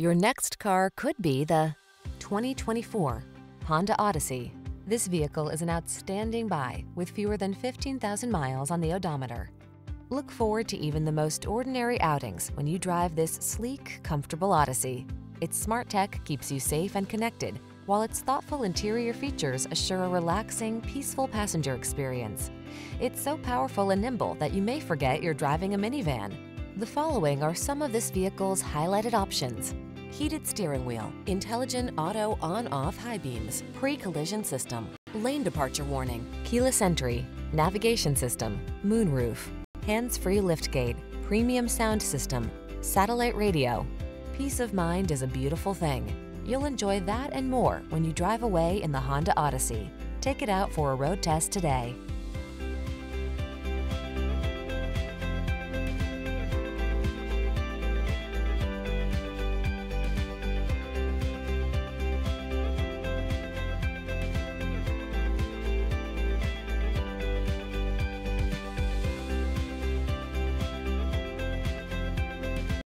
Your next car could be the 2024 Honda Odyssey. This vehicle is an outstanding buy with fewer than 15,000 miles on the odometer. Look forward to even the most ordinary outings when you drive this sleek, comfortable Odyssey. Its smart tech keeps you safe and connected, while its thoughtful interior features assure a relaxing, peaceful passenger experience. It's so powerful and nimble that you may forget you're driving a minivan. The following are some of this vehicle's highlighted options: heated steering wheel, intelligent auto on-off high beams, pre-collision system, lane departure warning, keyless entry, navigation system, moonroof, hands-free liftgate, premium sound system, satellite radio. Peace of mind is a beautiful thing. You'll enjoy that and more when you drive away in the Honda Odyssey. Take it out for a road test today.